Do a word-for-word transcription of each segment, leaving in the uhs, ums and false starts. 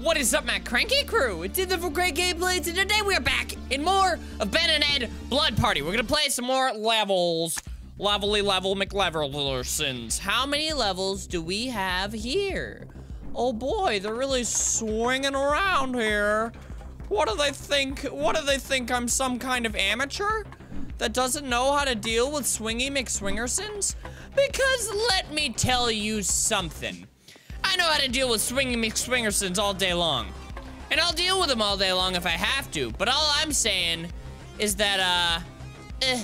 What is up, my cranky crew? It's Ethan from Great Game Blades, and today we are back in more of Ben and Ed Blood Party. We're gonna play some more levels. Levelly level McLeversons. How many levels do we have here? Oh boy, they're really swinging around here. What do they think? What do they think? I'm some kind of amateur that doesn't know how to deal with swingy McSwingersons? Because let me tell you something. I know how to deal with swingy McSwingersons all day long. And I'll deal with them all day long if I have to. But all I'm saying is that, uh, eh,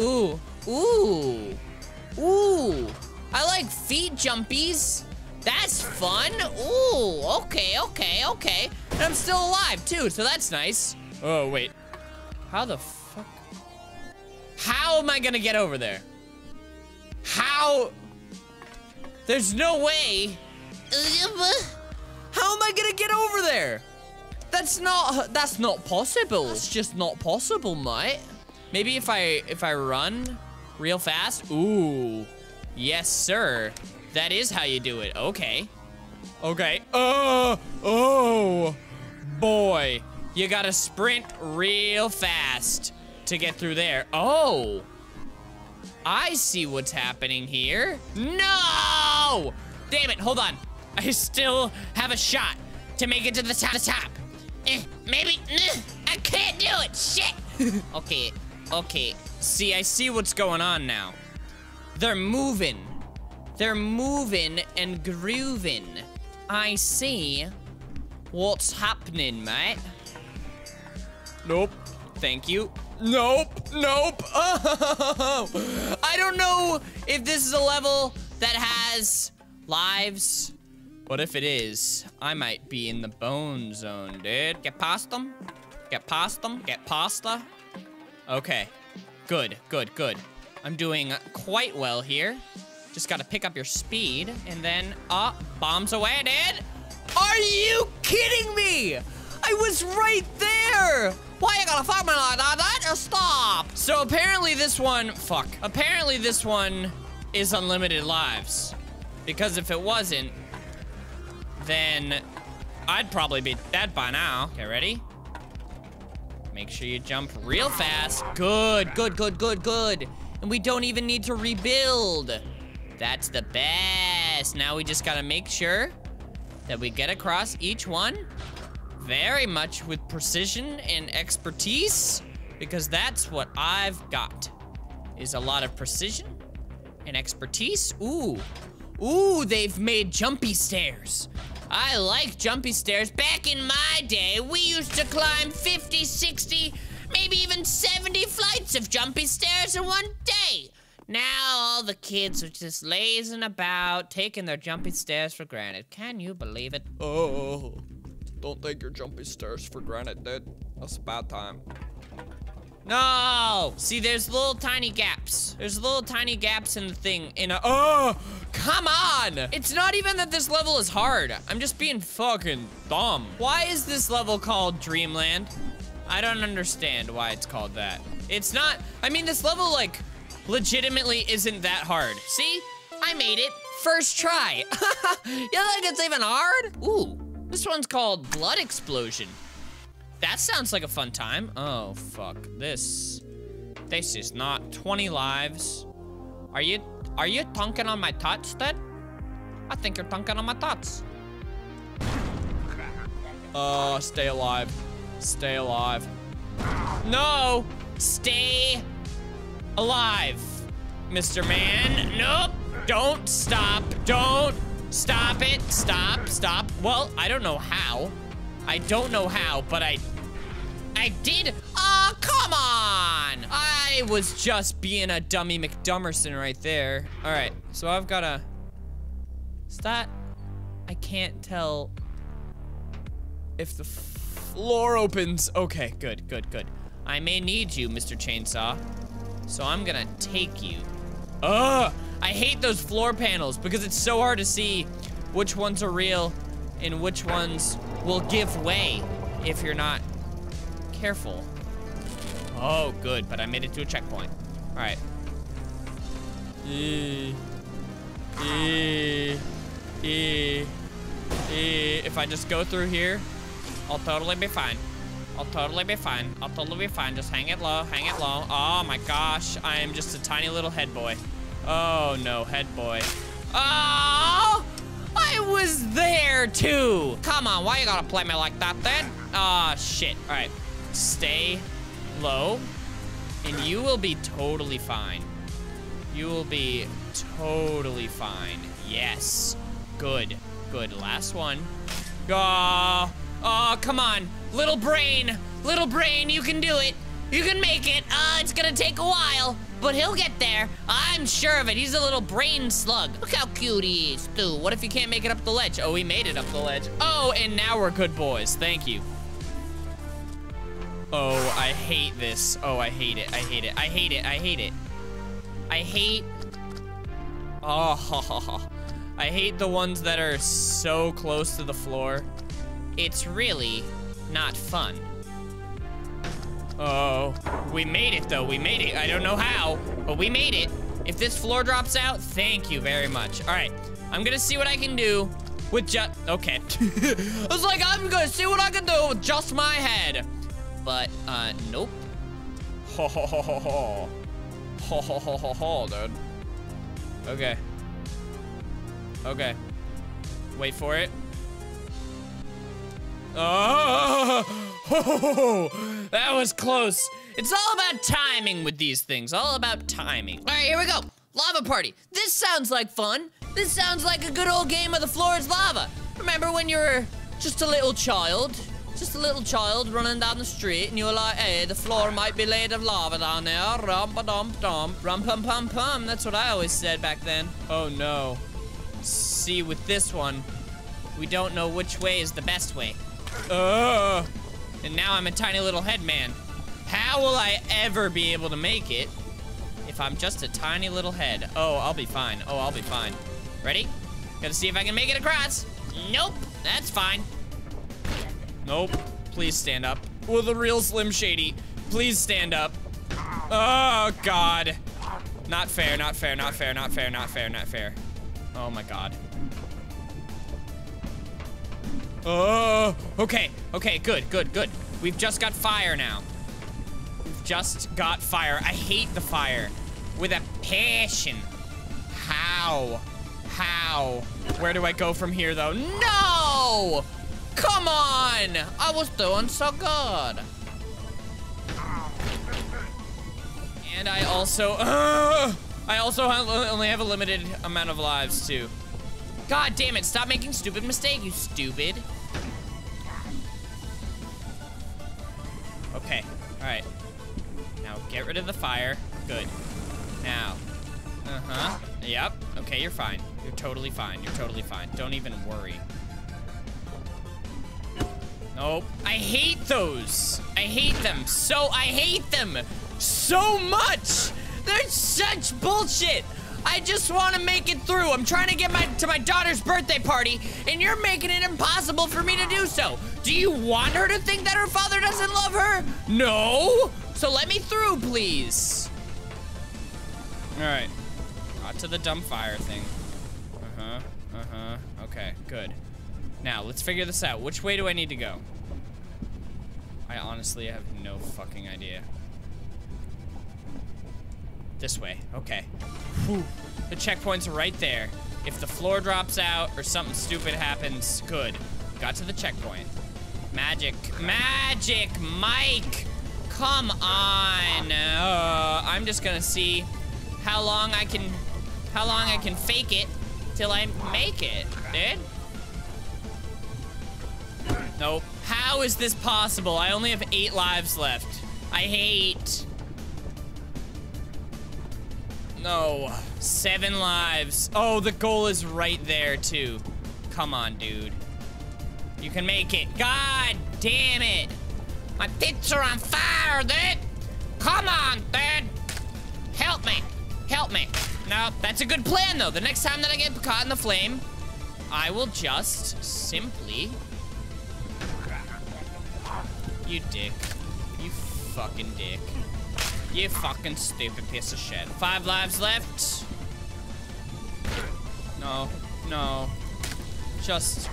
ooh, ooh, ooh. I like feet jumpies. That's fun. Ooh, okay, okay, okay. And I'm still alive, too, so that's nice. Oh, wait. How the fuck? How am I gonna get over there? How? There's no way. How am I gonna get over there? That's not that's not possible. It's just not possible, mate. Maybe if I if I run real fast. Ooh. Yes, sir. That is how you do it. Okay. Okay. Oh, oh boy. You gotta sprint real fast to get through there. Oh. I see what's happening here. No! Damn it, hold on. I still have a shot to make it to the top. top. Eh, maybe, eh, I can't do it, shit. okay, okay. See, I see what's going on now. They're moving. They're moving and grooving. I see what's happening, mate. Nope, thank you. Nope, nope. Oh, I don't know if this is a level that has lives. What if it is? I might be in the bone zone, dude. Get past them. Get past them. Get pasta. Okay. Good, good, good. I'm doing quite well here. Just gotta pick up your speed and then, uh, bombs away, dude. Are you kidding me? I was right there. Why you gotta fuck me like that? Just stop. So apparently this one, fuck. Apparently this one is unlimited lives. Because if it wasn't, then I'd probably be dead by now. Okay, ready? Make sure you jump real fast. Good, good, good, good, good. And we don't even need to rebuild. That's the best. Now we just gotta make sure that we get across each one very much with precision and expertise, because that's what I've got, is a lot of precision and expertise. Ooh. Ooh, they've made jumpy stairs. I like jumpy stairs. Back in my day, we used to climb fifty, sixty, maybe even seventy flights of jumpy stairs in one day. Now all the kids are just lazing about, taking their jumpy stairs for granted. Can you believe it? Oh, don't take your jumpy stairs for granted, dude. That's about time. No! See, there's little tiny gaps. There's little tiny gaps in the thing. In a- Oh! Come on! It's not even that this level is hard. I'm just being fucking dumb. Why is this level called Dreamland? I don't understand why it's called that. It's not- I mean, this level, like, legitimately isn't that hard. See? I made it. First try. You think it's even hard? Ooh. This one's called Blood Explosion. That sounds like a fun time. Oh, fuck. This. This is not twenty lives. Are you are you tonking on my tots, Dad? I think you're tonking on my tots. Oh, uh, stay alive. Stay alive. No! Stay alive, Mister Man. Nope. Don't stop. Don't stop it. Stop. Stop. Well, I don't know how. I don't know how, but I... I did... Oh, come on! I was just being a dummy McDummerson right there. All right, so I've got a... Is that... I can't tell... If the floor opens. Okay, good, good, good. I may need you, Mister Chainsaw. So I'm gonna take you. Ugh! I hate those floor panels because it's so hard to see which ones are real and which ones will give way if you're not careful. Oh, good, but I made it to a checkpoint. All right. E, e, e, If I just go through here, I'll totally be fine. I'll totally be fine. I'll totally be fine. Just hang it low. Hang it low. Oh, my gosh. I am just a tiny little head boy. Oh, no. Head boy. Oh! I was there, too! Come on. Why you gotta play me like that, then? Ah, oh, shit. All right. Stay low, and you will be totally fine. You will be totally fine. Yes. Good. Good. Last one. Oh, oh, come on. Little brain. Little brain, you can do it. You can make it. Uh, it's gonna take a while, but he'll get there. I'm sure of it. He's a little brain slug. Look how cute he is, dude. What if he can't make it up the ledge? Oh, he made it up the ledge. Oh, and now we're good boys. Thank you. Oh, I hate this. Oh, I hate it. I hate it. I hate it. I hate it. I hate... Oh, I hate the ones that are so close to the floor. It's really not fun. Oh, we made it though. We made it. I don't know how, but we made it. If this floor drops out, thank you very much. All right, I'm gonna see what I can do with just, okay. I was like, I'm gonna see what I can do with just my head. But, uh, nope. Ho, ho, ho, ho, ho. Ho, ho, ho, ho, ho, dude. Okay. Okay. Wait for it. Oh, ho, ho, ho, ho. That was close. It's all about timing with these things. All about timing. All right, here we go. Lava party. This sounds like fun. This sounds like a good old game of the floor is lava. Remember when you were just a little child? Just a little child running down the street, and you were like, hey, the floor might be laid of lava down there. Rum-ba-dum-dum. Rum-pum-pum-pum. That's what I always said back then. Oh, no. See, with this one, we don't know which way is the best way. Ugh. And now I'm a tiny little head man. How will I ever be able to make it if I'm just a tiny little head? Oh, I'll be fine. Oh, I'll be fine. Ready? Gotta see if I can make it across. Nope. That's fine. Nope. Please stand up. Well, the real Slim Shady. Please stand up. Oh, God. Not fair, not fair, not fair, not fair, not fair, not fair. Oh, my God. Oh, okay. Okay, good, good, good. We've just got fire now. We've just got fire. I hate the fire with a passion. How? How? Where do I go from here, though? No! Come on! I was doing so good. And I also, uh, I also only have a limited amount of lives too. God damn it! Stop making stupid mistake, you stupid. Okay. All right. Now get rid of the fire. Good. Now. Uh huh. Yep. Okay, you're fine. You're totally fine. You're totally fine. Don't even worry. Nope. I hate those. I hate them. So, I hate them so much. They're such bullshit. I just want to make it through. I'm trying to get my to my daughter's birthday party, and you're making it impossible for me to do so. Do you want her to think that her father doesn't love her? No. So, let me through, please. All right. Got to the dumb fire thing. Uh-huh. Uh-huh. Okay, good. Now, let's figure this out. Which way do I need to go? I honestly have no fucking idea. This way. Okay. Whew. The checkpoints are right there. If the floor drops out or something stupid happens, good. Got to the checkpoint. Magic. Magic, Mike! Come on! Uh, I'm just gonna see how long I can... How long I can fake it till I make it, dude. Nope. How is this possible? I only have eight lives left. I hate. No. Seven lives. Oh, the goal is right there, too. Come on, dude. You can make it. God damn it. My tits are on fire, dude. Come on, dude. Help me. Help me. No, that's a good plan, though. The next time that I get caught in the flame, I will just simply... You dick. You fucking dick. You fucking stupid piece of shit. Five lives left. No. No. Just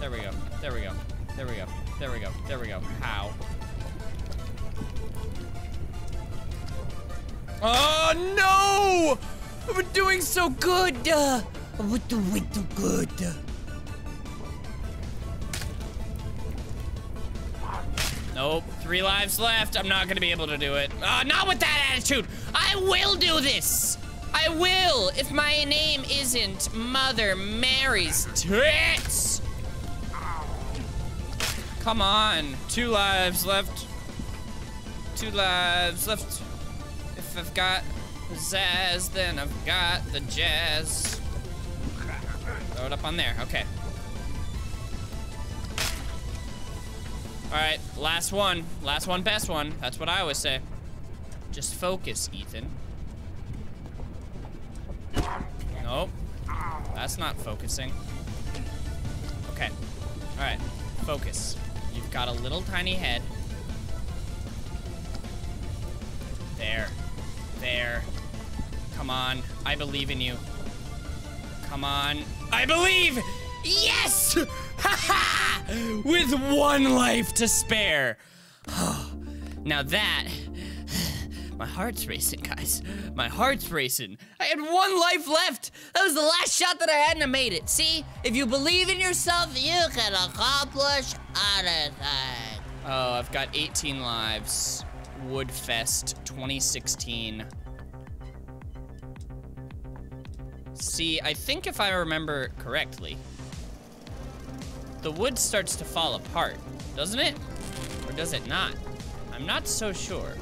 There we go. There we go. There we go. There we go. There we go. How? Oh no! We're doing so good. We're doing so good. Nope. Three lives left. I'm not gonna be able to do it. Uh, not with that attitude. I will do this. I will, if my name isn't Mother Mary's tits. Come on. Two lives left. Two lives left. If I've got pizzazz, then I've got the jazz. Throw it up on there. Okay. All right, last one. Last one, best one. That's what I always say. Just focus, Ethan. Nope. That's not focusing. Okay. All right, focus. You've got a little tiny head. There. There. Come on. I believe in you. Come on. I believe! Yes! Ha ha! With one life to spare. Oh, now that, my heart's racing, guys. My heart's racing. I had one life left. That was the last shot that I had and I made it. See, if you believe in yourself, you can accomplish anything. Oh, I've got eighteen lives. Woodfest twenty sixteen. See, I think if I remember correctly, the wood starts to fall apart, doesn't it? Or does it not? I'm not so sure.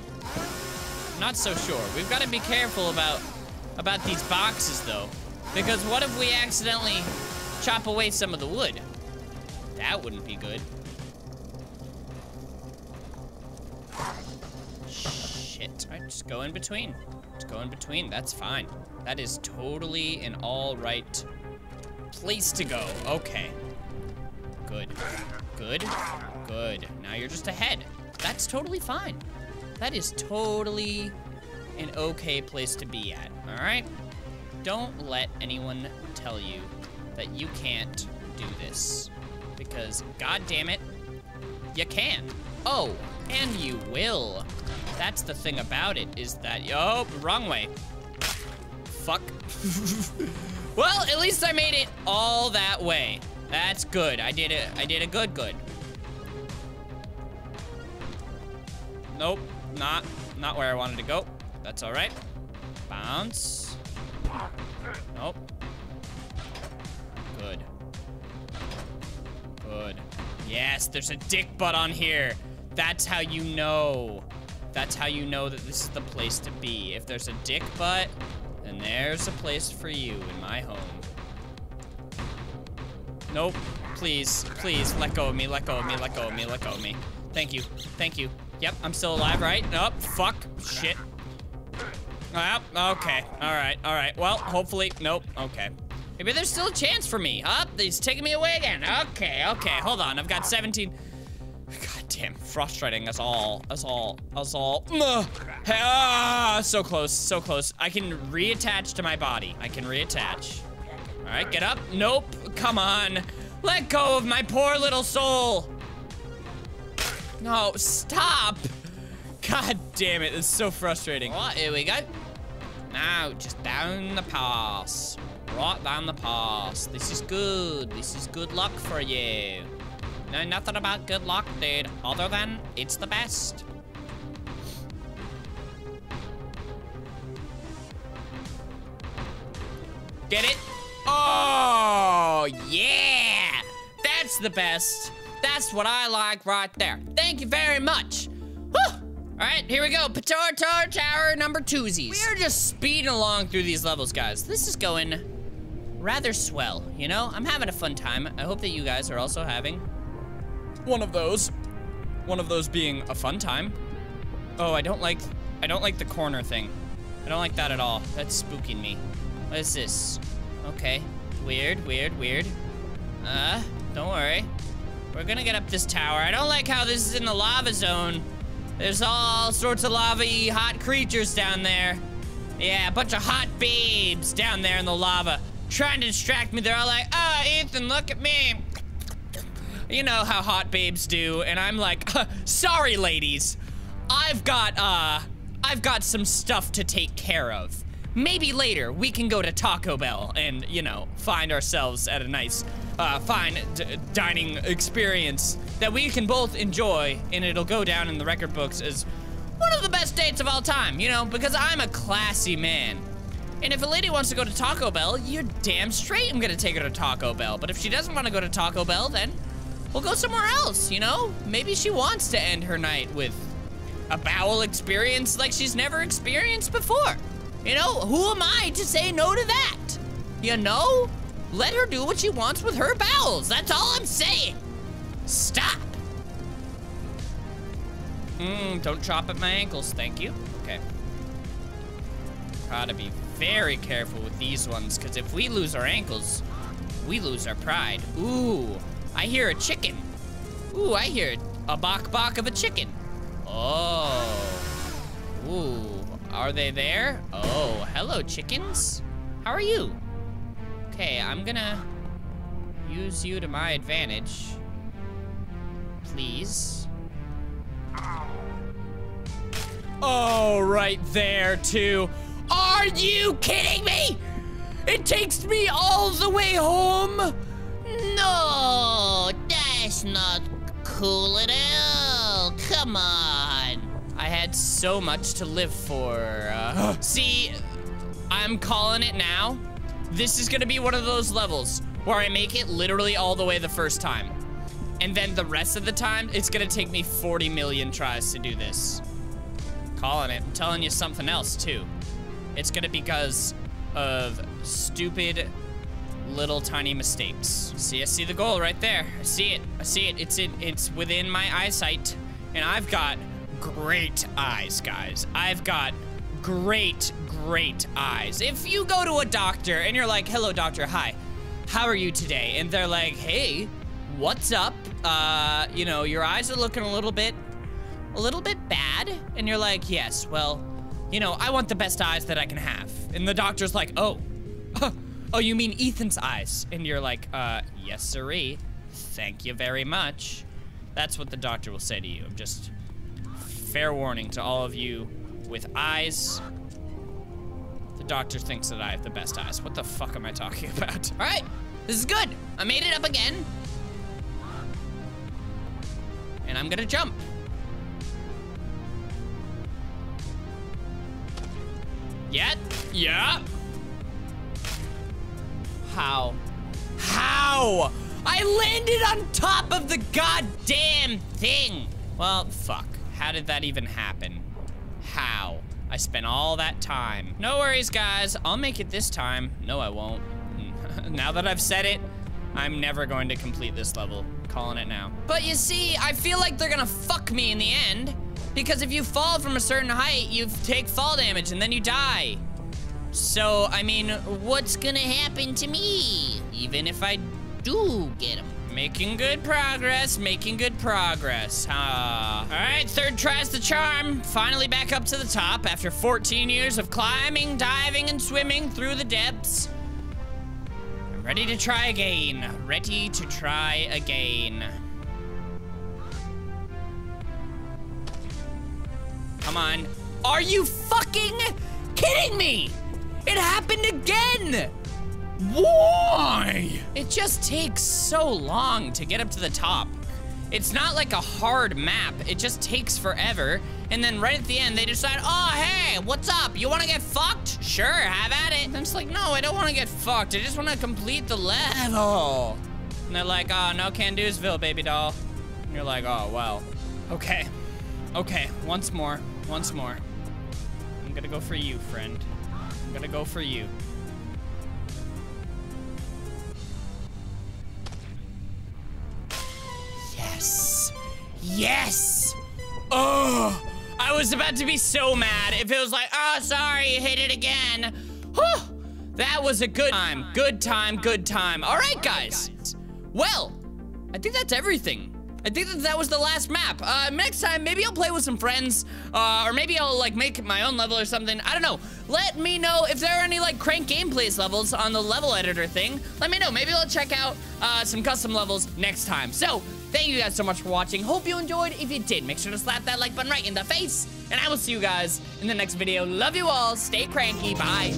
Not so sure. We've got to be careful about about these boxes, though, because what if we accidentally chop away some of the wood? That wouldn't be good. Shit. All right, just go in between. Just go in between. That's fine. That is totally an all right place to go. Okay. Good, good, good. Now you're just ahead. That's totally fine. That is totally an okay place to be at, all right? Don't let anyone tell you that you can't do this because, god damn it, you can. Oh, and you will. That's the thing about it is that, oh, wrong way. Fuck. Well, at least I made it all that way. That's good. I did it. I did a good, good. Nope. Not, not where I wanted to go. That's all right. Bounce. Nope. Good. Good. Yes, there's a dick butt on here. That's how you know. That's how you know that this is the place to be. If there's a dick butt, then there's a place for you in my home. Nope. Please, please, let go of me, let go of me, let go of me, let go of me. Thank you, thank you. Yep, I'm still alive, right? Oh, fuck, shit. Yep, oh, okay, all right, all right. Well, hopefully, nope, okay. Maybe there's still a chance for me. Up, oh, he's taking me away again. Okay, okay, hold on, I've got seventeen. God damn, frustrating us all, us all, us all. Ah, so close, so close. I can reattach to my body. I can reattach. All right, get up. Nope. Come on. Let go of my poor little soul. No, stop. God damn it. It's so frustrating. All right, here we go. Now, just down the pass. Right down the pass. This is good. This is good luck for you. No, nothing about good luck, dude. Other than it's the best. Get it? Oh, yeah! That's the best. That's what I like right there. Thank you very much. Whew. All right, here we go. Petar Tower number twosies. We are just speeding along through these levels, guys. This is going rather swell, you know? I'm having a fun time. I hope that you guys are also having one of those. One of those being a fun time. Oh, I don't like, I don't like the corner thing. I don't like that at all. That's spooking me. What is this? Okay, weird, weird, weird. Uh, don't worry. We're gonna get up this tower. I don't like how this is in the lava zone. There's all sorts of lava-y hot creatures down there. Yeah, a bunch of hot babes down there in the lava. Trying to distract me. They're all like, oh, Ethan, look at me. you know how hot babes do, and I'm like, sorry ladies, I've got uh I've got some stuff to take care of. Maybe later we can go to Taco Bell and, you know, find ourselves at a nice uh fine d dining experience that we can both enjoy, and it'll go down in the record books as one of the best dates of all time, you know, because I'm a classy man. And if a lady wants to go to Taco Bell, you're damn straight I'm gonna take her to Taco Bell. But if she doesn't want to go to Taco Bell, then we'll go somewhere else, you know? Maybe she wants to end her night with a bowel experience like she's never experienced before. You know, who am I to say no to that? You know? Let her do what she wants with her bowels. That's all I'm saying. Stop. Mmm, don't chop at my ankles, thank you. Okay. Gotta be very careful with these ones, because if we lose our ankles, we lose our pride. Ooh, I hear a chicken. Ooh, I hear a bok-bok of a chicken. Oh. Ooh, are they there? Oh, hello, chickens. How are you? Okay, I'm gonna use you to my advantage. Please. Oh, right there, too. Are you kidding me? It takes me all the way home? No, that's not cool at all. Come on. I had so much to live for. Uh, see, I'm calling it now. This is gonna be one of those levels where I make it literally all the way the first time. And then the rest of the time, it's gonna take me forty million tries to do this. Calling it. I'm telling you something else, too. It's gonna be because of stupid little tiny mistakes. See, I see the goal right there. I see it. I see it. It's in, it's within my eyesight. And I've got great eyes, guys. I've got great, great eyes. If you go to a doctor and you're like, hello, doctor, hi, how are you today? And they're like, hey, what's up? Uh, you know, your eyes are looking a little bit, a little bit bad. And you're like, yes, well, you know, I want the best eyes that I can have. And the doctor's like, oh, oh, you mean Ethan's eyes? And you're like, uh, yes, siree. Thank you very much. That's what the doctor will say to you. Just fair warning to all of you with eyes. The doctor thinks that I have the best eyes. What the fuck am I talking about? All right, this is good. I made it up again. And I'm gonna jump. Yeah, yeah. How? How? I landed on top of the goddamn thing. Well, fuck. How did that even happen? How? I spent all that time. No worries, guys. I'll make it this time. No, I won't. Now that I've said it, I'm never going to complete this level. I'm calling it now. But you see, I feel like they're gonna fuck me in the end. Because if you fall from a certain height, you take fall damage and then you die. So, I mean, what's gonna happen to me? Even if I do get him. Making good progress, making good progress, huh? All right, third tries the charm. Finally back up to the top after fourteen years of climbing, diving, and swimming through the depths. I'm ready to try again. Ready to try again. Come on. Are you fucking kidding me? It happened again! Why? It just takes so long to get up to the top. It's not like a hard map. It just takes forever. And then right at the end, they decide, oh, hey, what's up? You want to get fucked? Sure, have at it. And I'm just like, no, I don't want to get fucked. I just want to complete the level. And they're like, oh, no can-dosville, baby doll. And you're like, oh, well, okay. Okay, once more. Once more. I'm gonna go for you, friend. I'm gonna go for you. Yes. Yes! Oh! I was about to be so mad if it was like, oh, sorry, you hit it again. Whew! That was a good time. Good time, good time. All right, guys. Well, I think that's everything. I think that that was the last map. Uh, next time, maybe I'll play with some friends, uh, or maybe I'll, like, make my own level or something. I don't know. Let me know if there are any, like, Crank Gameplays levels on the level editor thing. Let me know. Maybe I'll check out uh, some custom levels next time. So, Thank you guys so much for watching. Hope you enjoyed. If you did, make sure to slap that like button right in the face. And I will see you guys in the next video. Love you all. Stay cranky. Bye.